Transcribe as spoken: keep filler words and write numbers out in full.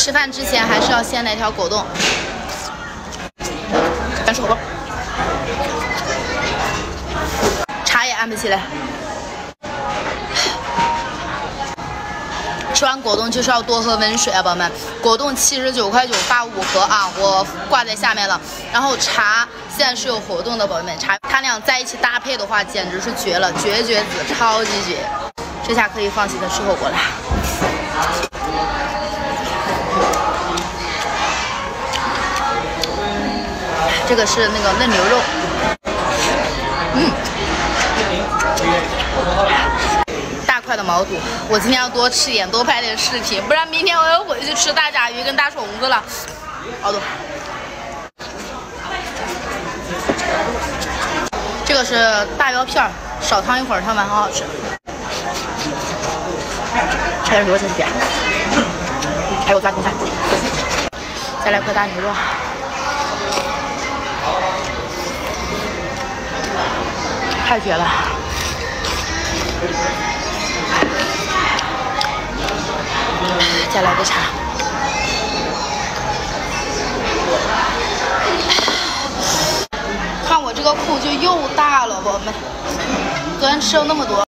吃饭之前还是要先来条果冻。来吃火锅，茶也安不起来。吃完果冻就是要多喝温水啊，宝宝们！果冻七十九块九发五盒啊，我挂在下面了。然后茶现在是有活动的，宝宝们，茶它俩在一起搭配的话，简直是绝了，绝绝子，超级绝！这下可以放心的吃火锅啦。 这个是那个嫩牛肉，嗯，大块的毛肚，我今天要多吃点，多拍点视频，不然明天我要回去吃大甲鱼跟大虫子了。毛肚，这个是大腰片，少烫一会儿，烫完很好吃。还有什么吃点？还有大葱菜，再来块大牛肉。 太绝了！再来个茶。看我这个口就又大了，宝宝们，昨天吃了那么多。